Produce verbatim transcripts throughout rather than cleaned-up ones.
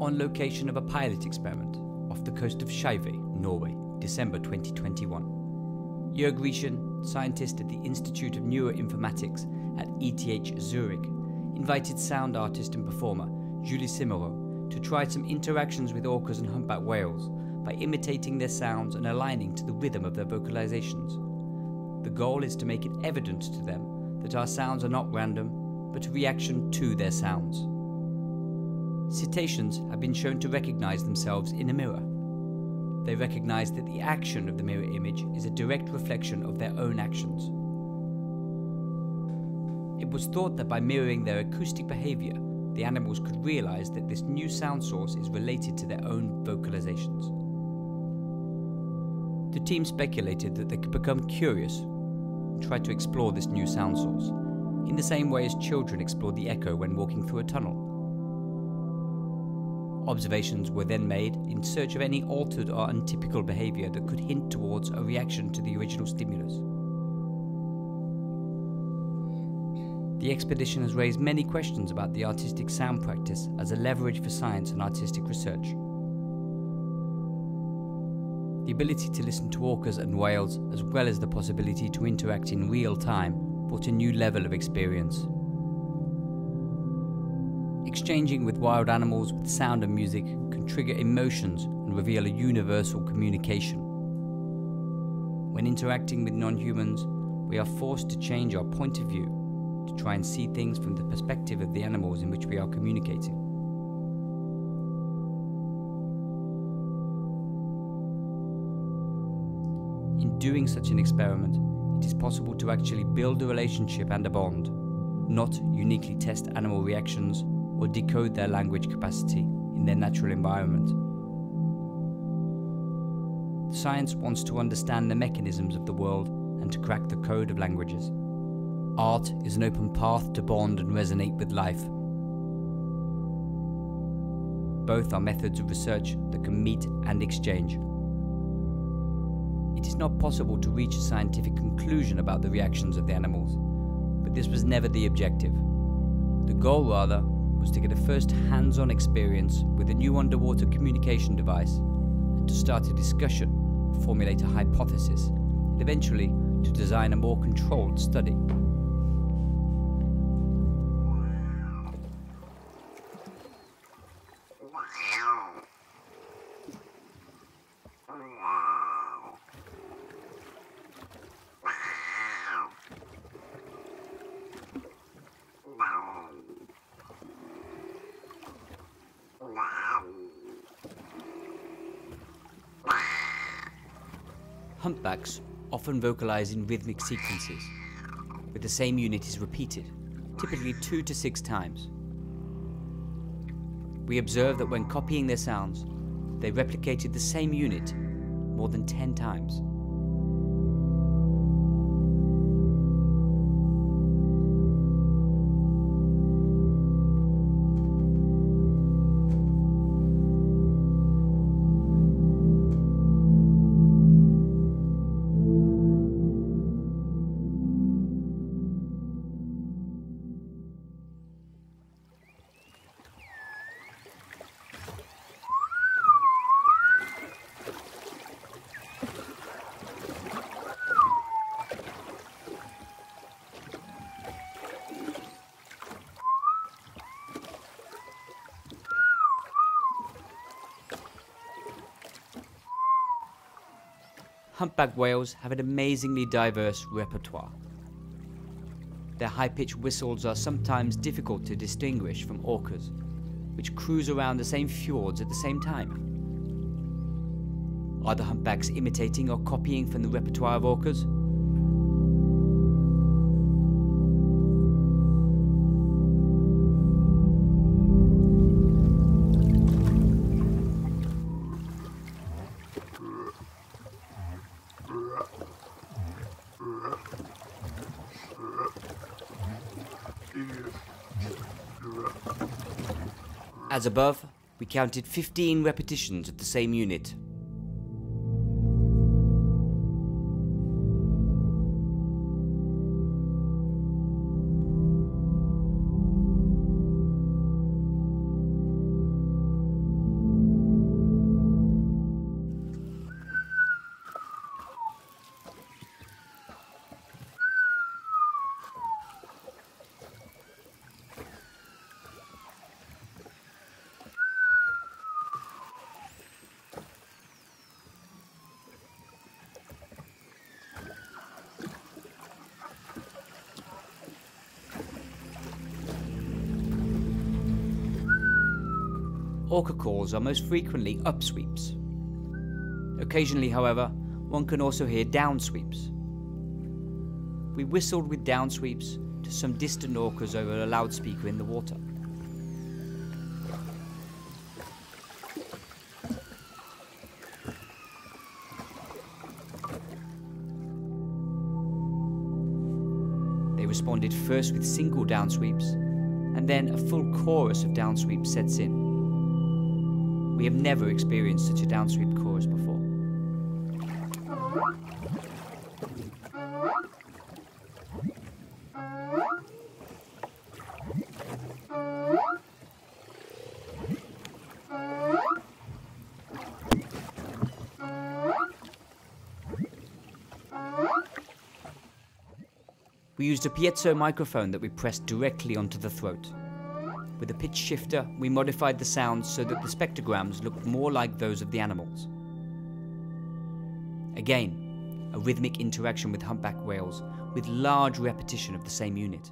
on location of a pilot experiment off the coast of Skjervøy, Norway, December twenty twenty-one. Jörg Rychen, scientist at the Institute of Neuroinformatics at E T H Zurich, invited sound artist and performer Julie Semoroz to try some interactions with orcas and humpback whales by imitating their sounds and aligning to the rhythm of their vocalizations. The goal is to make it evident to them that our sounds are not random, but a reaction to their sounds. Cetaceans have been shown to recognize themselves in a mirror. They recognize that the action of the mirror image is a direct reflection of their own actions. It was thought that by mirroring their acoustic behavior, the animals could realize that this new sound source is related to their own vocalizations. The team speculated that they could become curious and try to explore this new sound source, in the same way as children explore the echo when walking through a tunnel. Observations were then made in search of any altered or untypical behavior that could hint towards a reaction to the original stimulus. The expedition has raised many questions about the artistic sound practice as a leverage for science and artistic research. The ability to listen to orcas and whales, as well as the possibility to interact in real time, brought a new level of experience. Exchanging with wild animals with sound and music can trigger emotions and reveal a universal communication. When interacting with non-humans, we are forced to change our point of view to try and see things from the perspective of the animals in which we are communicating. In doing such an experiment, it is possible to actually build a relationship and a bond, not uniquely test animal reactions or decode their language capacity in their natural environment. Science wants to understand the mechanisms of the world and to crack the code of languages. Art is an open path to bond and resonate with life. Both are methods of research that can meet and exchange. It is not possible to reach a scientific conclusion about the reactions of the animals, but this was never the objective. The goal, rather, was to get a first hands-on experience with a new underwater communication device and to start a discussion, formulate a hypothesis, and eventually to design a more controlled study. Humpbacks often vocalize in rhythmic sequences, where the same unit is repeated, typically two to six times. We observe that when copying their sounds, they replicated the same unit more than ten times. Humpback whales have an amazingly diverse repertoire. Their high-pitched whistles are sometimes difficult to distinguish from orcas, which cruise around the same fjords at the same time. Are the humpbacks imitating or copying from the repertoire of orcas? As above, we counted fifteen repetitions of the same unit. orca calls are most frequently upsweeps. Occasionally, however, one can also hear downsweeps. We whistled with downsweeps to some distant orcas over a loudspeaker in the water. They responded first with single downsweeps, and then a full chorus of downsweeps sets in. We have never experienced such a downsweep chorus before. We used a piezo microphone that we pressed directly onto the throat. With a pitch shifter, we modified the sounds so that the spectrograms looked more like those of the animals. Again, a rhythmic interaction with humpback whales with large repetition of the same unit.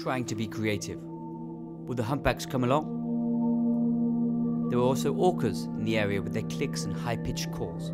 Trying to be creative. Would the humpbacks come along? There were also orcas in the area with their clicks and high-pitched calls.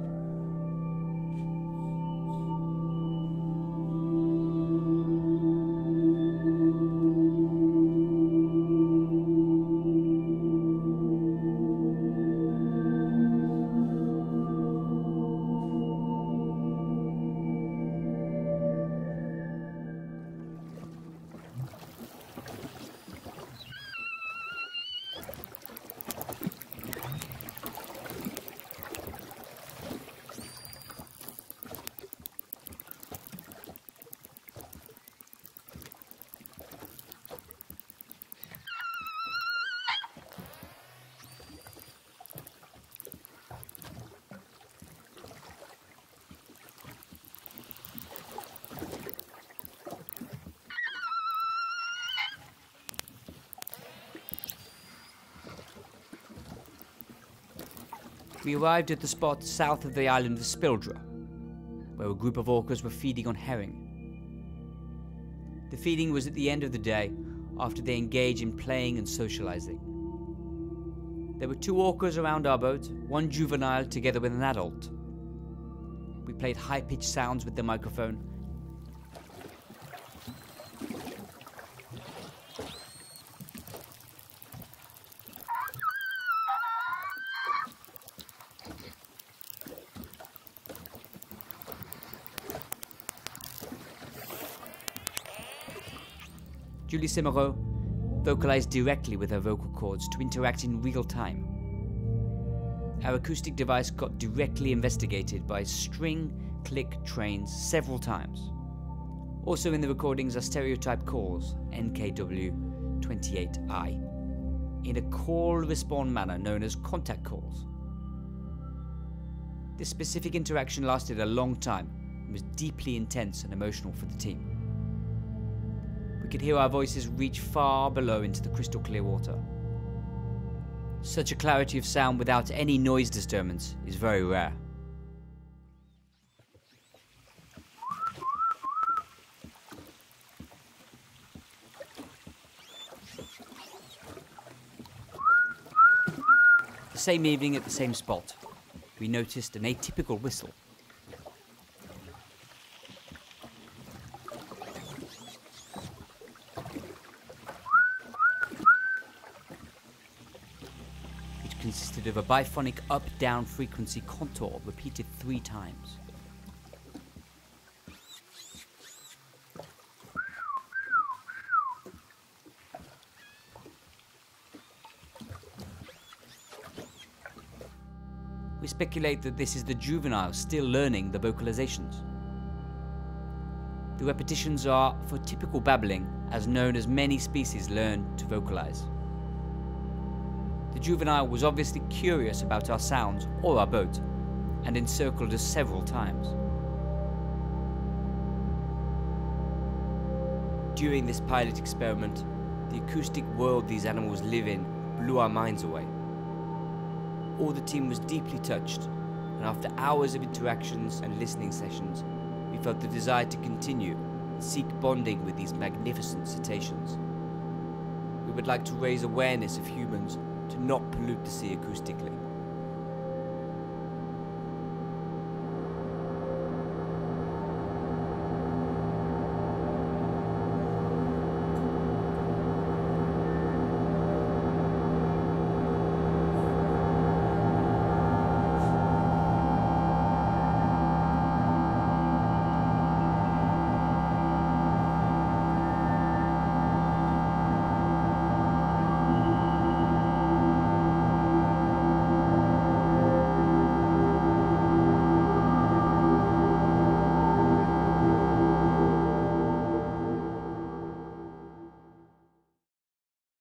We arrived at the spot south of the island of Spildra, where a group of orcas were feeding on herring. The feeding was at the end of the day, after they engage in playing and socializing. There were two orcas around our boat, one juvenile together with an adult. We played high-pitched sounds with the microphone, Julie Semoroz vocalized directly with her vocal cords to interact in real time. Our acoustic device got directly investigated by string click trains several times. Also in the recordings are stereotype calls, N K W twenty-eight I, in a call-respond manner known as contact calls. This specific interaction lasted a long time and was deeply intense and emotional for the team. We could hear our voices reach far below into the crystal clear water. Such a clarity of sound without any noise disturbance is very rare. The same evening at the same spot, we noticed an atypical whistle. Consisted of a biphonic up-down frequency contour repeated three times. We speculate that this is the juvenile still learning the vocalizations. The repetitions are for typical babbling, as known as many species learn to vocalize. The juvenile was obviously curious about our sounds or our boat, and encircled us several times. During this pilot experiment, the acoustic world these animals live in blew our minds away. All the team was deeply touched, and after hours of interactions and listening sessions, we felt the desire to continue and seek bonding with these magnificent cetaceans. We would like to raise awareness of humans to not pollute the sea acoustically.